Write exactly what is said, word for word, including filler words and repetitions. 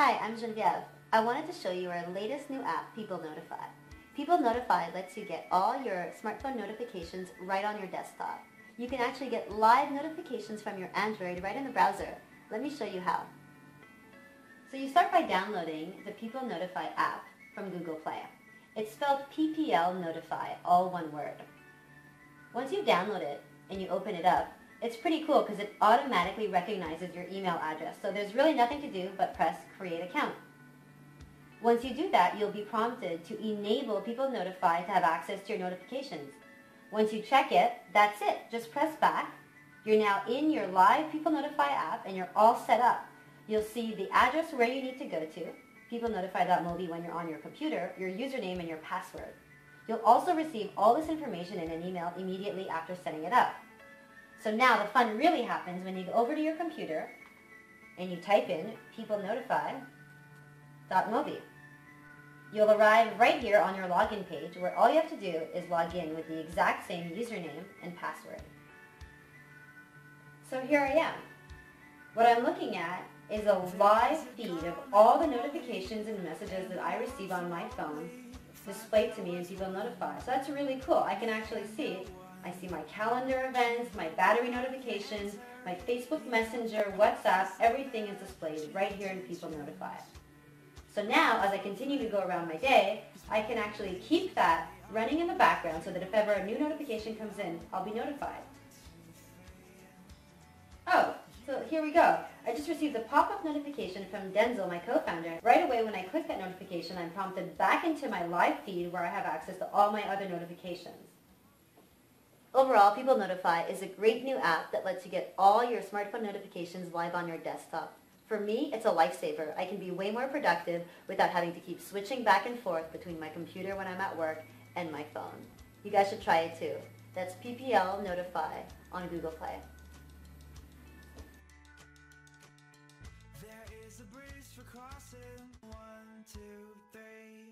Hi, I'm Genevieve. I wanted to show you our latest new app, PeopleNotify. PeopleNotify lets you get all your smartphone notifications right on your desktop. You can actually get live notifications from your Android right in the browser. Let me show you how. So you start by downloading the PeopleNotify app from Google Play. It's spelled P P L Notify, all one word. Once you download it and you open it up, it's pretty cool because it automatically recognizes your email address, so there's really nothing to do but press Create Account. Once you do that, you'll be prompted to enable PeopleNotify to have access to your notifications. Once you check it, that's it. Just press back. You're now in your live PeopleNotify app and you're all set up. You'll see the address where you need to go to, PeopleNotify dot mobi when you're on your computer, your username and your password. You'll also receive all this information in an email immediately after setting it up. So now the fun really happens when you go over to your computer and you type in PeopleNotify dot mobi. You'll arrive right here on your login page where all you have to do is log in with the exact same username and password. So here I am. What I'm looking at is a live feed of all the notifications and messages that I receive on my phone displayed to me in PeopleNotify. So that's really cool. I can actually see, I see my calendar events, my battery notifications, my Facebook Messenger, WhatsApp, everything is displayed right here in PeopleNotify. So now, as I continue to go around my day, I can actually keep that running in the background so that if ever a new notification comes in, I'll be notified. Oh, so here we go. I just received a pop-up notification from Denzel, my co-founder. Right away when I click that notification, I'm prompted back into my live feed where I have access to all my other notifications. Overall, PeopleNotify is a great new app that lets you get all your smartphone notifications live on your desktop. For me, it's a lifesaver. I can be way more productive without having to keep switching back and forth between my computer when I'm at work and my phone. You guys should try it too. That's P P L Notify on Google Play. There is a bridge for crossing, one, two, three.